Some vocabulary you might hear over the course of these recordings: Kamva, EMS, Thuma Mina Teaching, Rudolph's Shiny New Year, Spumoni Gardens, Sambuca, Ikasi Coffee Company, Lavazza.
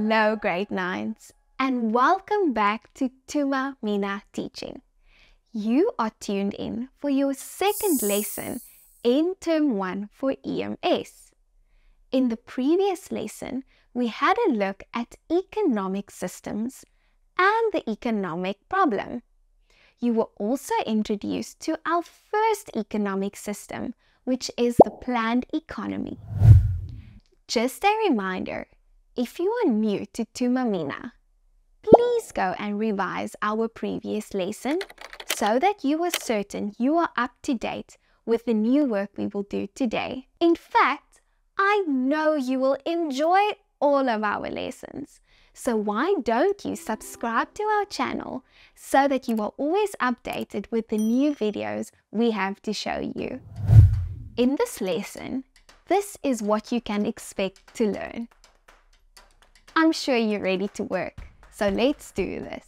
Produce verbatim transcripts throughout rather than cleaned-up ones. Hello grade nines and welcome back to Thuma Mina Teaching. You are tuned in for your second lesson in term one for E M S. In the previous lesson we had a look at economic systems and the economic problem. You were also introduced to our first economic system, which is the planned economy. Just a reminder, if you are new to Thuma Mina, please go and revise our previous lesson so that you are certain you are up to date with the new work we will do today. In fact, I know you will enjoy all of our lessons, so why don't you subscribe to our channel so that you are always updated with the new videos we have to show you. In this lesson, this is what you can expect to learn. I'm sure you're ready to work, so let's do this.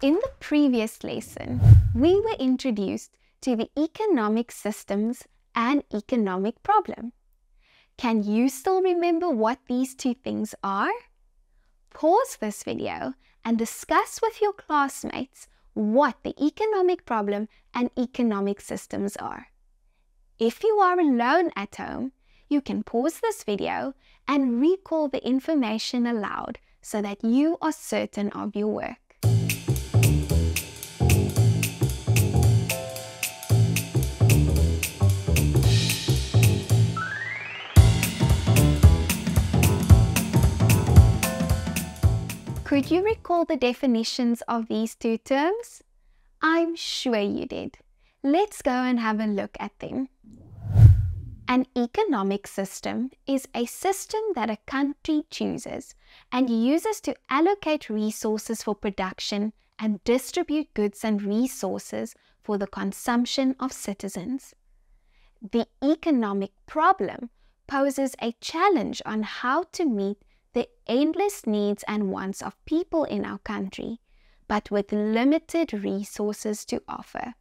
In the previous lesson, we were introduced to the economic systems and economic problem. Can you still remember what these two things are? Pause this video and discuss with your classmates what the economic problem and economic systems are. If you are alone at home, you can pause this video and recall the information aloud so that you are certain of your work. Could you recall the definitions of these two terms? I'm sure you did. Let's go and have a look at them. An economic system is a system that a country chooses and uses to allocate resources for production and distribute goods and resources for the consumption of citizens. The economic problem poses a challenge on how to meet the endless needs and wants of people in our country, but with limited resources to offer.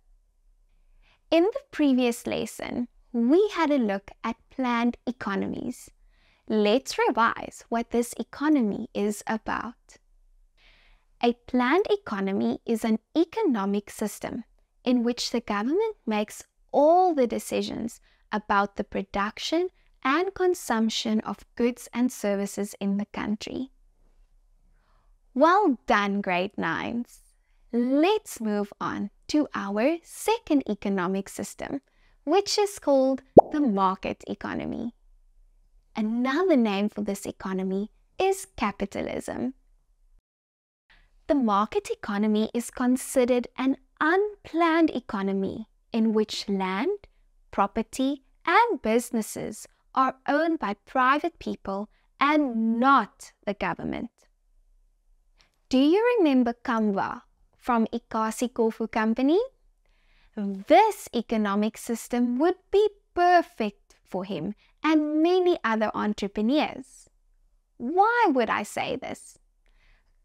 In the previous lesson, we had a look at planned economies. Let's revise what this economy is about. A planned economy is an economic system in which the government makes all the decisions about the production and consumption of goods and services in the country. Well done, grade nines. Let's move on to our second economic system, which is called the market economy. Another name for this economy is capitalism. The market economy is considered an unplanned economy in which land, property, and businesses are owned by private people and not the government. Do you remember Kamva from Ikasi Coffee Company? This economic system would be perfect for him and many other entrepreneurs. Why would I say this?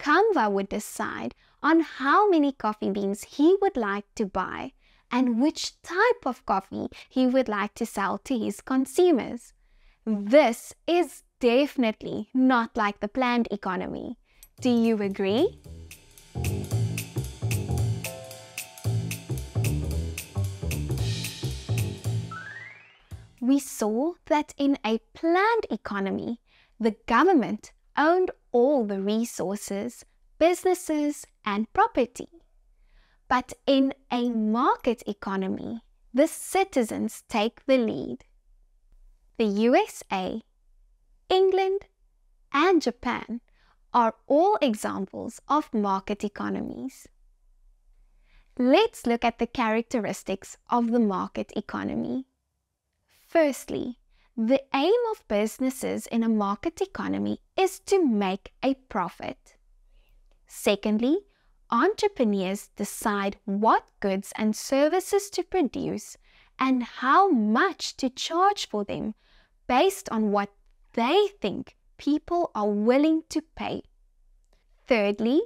Kamva would decide on how many coffee beans he would like to buy and which type of coffee he would like to sell to his consumers. This is definitely not like the planned economy. Do you agree? We saw that in a planned economy, the government owned all the resources, businesses, and property. But in a market economy, the citizens take the lead. The U S A, England, and Japan are all examples of market economies. Let's look at the characteristics of the market economy. Firstly, the aim of businesses in a market economy is to make a profit. Secondly, entrepreneurs decide what goods and services to produce and how much to charge for them, based on what they think people are willing to pay. Thirdly,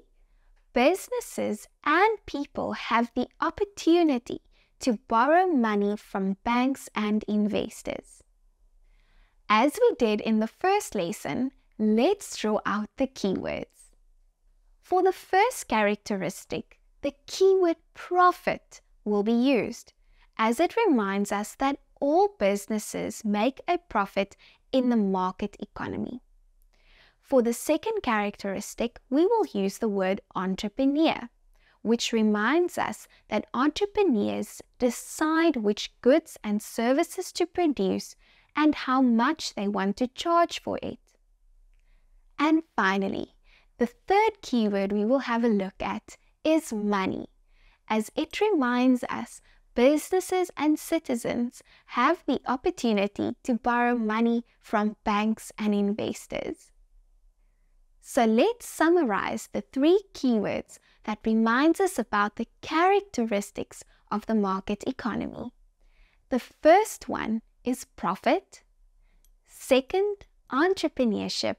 businesses and people have the opportunity to borrow money from banks and investors. As we did in the first lesson, let's draw out the keywords. For the first characteristic, the keyword profit will be used, as it reminds us that all businesses make a profit in the market economy. For the second characteristic, we will use the word entrepreneur, which reminds us that entrepreneurs decide which goods and services to produce and how much they want to charge for it. And finally, the third keyword we will have a look at is money, as it reminds us businesses and citizens have the opportunity to borrow money from banks and investors. So let's summarize the three keywords that reminds us about the characteristics of the market economy. The first one is profit, second, entrepreneurship,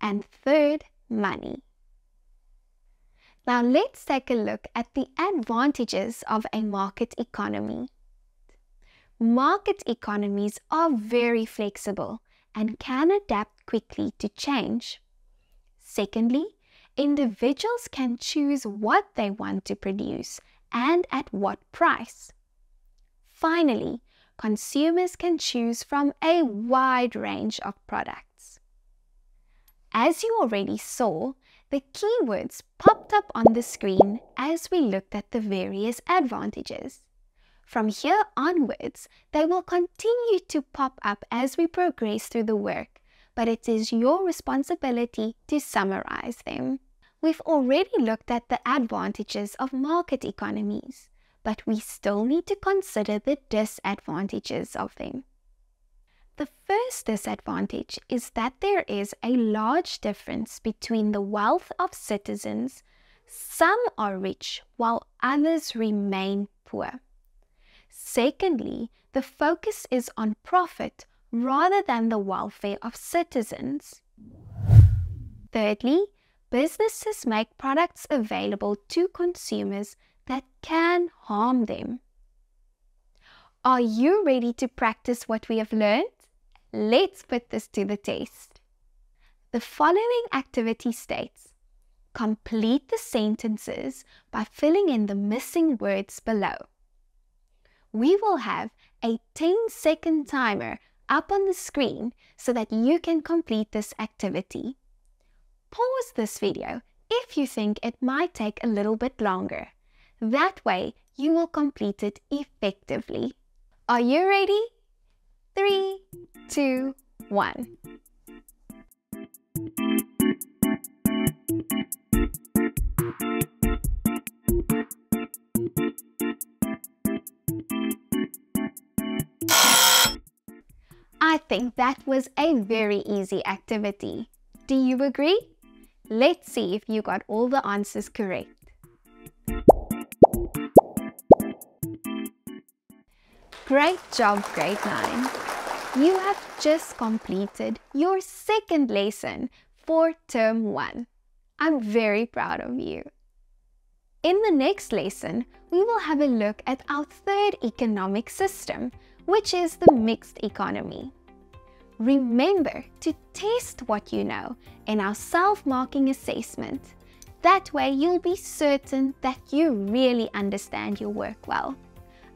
and third, money. Now let's take a look at the advantages of a market economy. Market economies are very flexible and can adapt quickly to change. Secondly, individuals can choose what they want to produce and at what price. Finally, consumers can choose from a wide range of products. As you already saw, the keywords popped up on the screen as we looked at the various advantages. From here onwards, they will continue to pop up as we progress through the work, but it is your responsibility to summarize them. We've already looked at the advantages of market economies, but we still need to consider the disadvantages of them. The first disadvantage is that there is a large difference between the wealth of citizens. Some are rich while others remain poor. Secondly, the focus is on profit rather than the welfare of citizens. Thirdly, businesses make products available to consumers that can harm them. Are you ready to practice what we have learned? Let's put this to the test. The following activity states, complete the sentences by filling in the missing words below. We will have a ten second timer up on the screen so that you can complete this activity. Pause this video if you think it might take a little bit longer. That way, you will complete it effectively. Are you ready? Three, two, one. I think that was a very easy activity. Do you agree? Let's see if you got all the answers correct. Great job, grade nine. You have just completed your second lesson for term one. I'm very proud of you. In the next lesson, we will have a look at our third economic system, which is the mixed economy. Remember to test what you know in our self-marking assessment. That way, you'll be certain that you really understand your work well.